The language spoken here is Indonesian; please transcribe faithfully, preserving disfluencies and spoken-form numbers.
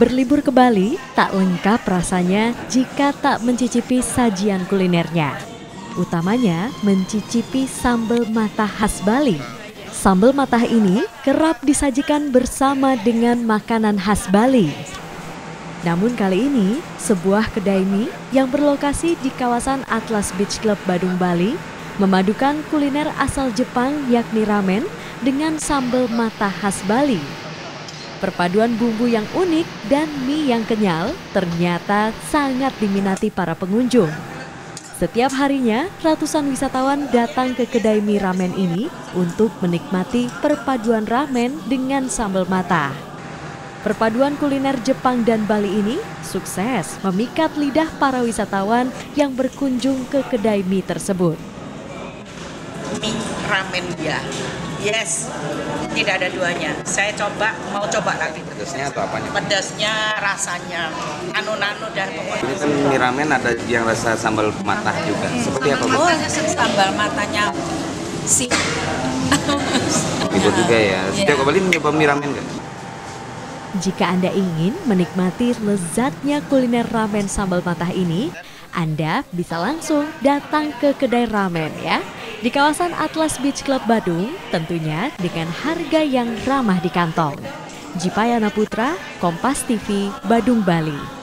Berlibur ke Bali tak lengkap rasanya jika tak mencicipi sajian kulinernya. Utamanya mencicipi sambal matah khas Bali. Sambal matah ini kerap disajikan bersama dengan makanan khas Bali. Namun kali ini, sebuah kedai mie yang berlokasi di kawasan Atlas Beach Club Badung, Bali, memadukan kuliner asal Jepang yakni ramen dengan sambal matah khas Bali. Perpaduan bumbu yang unik dan mie yang kenyal ternyata sangat diminati para pengunjung. Setiap harinya, ratusan wisatawan datang ke kedai mie ramen ini untuk menikmati perpaduan ramen dengan sambal matah. Perpaduan kuliner Jepang dan Bali ini sukses memikat lidah para wisatawan yang berkunjung ke kedai mie tersebut. Mie ramen ya. Yes, tidak ada duanya. Saya coba, mau coba lagi. Pedasnya atau apanya? Pedasnya, rasanya, nano-nano dah pokoknya. Ini kan mie ramen ada yang rasa sambal matah juga. Seperti apa? Oh, sambal matahnya sih. Ibu juga ya. Setiap ke Bali nyoba mie ramen nggak? Jika Anda ingin menikmati lezatnya kuliner ramen sambal matah ini, Anda bisa langsung datang ke kedai ramen ya. Di kawasan Atlas Beach Club Badung, tentunya dengan harga yang ramah di kantong. Jipayana Putra, Kompas T V, Badung, Bali.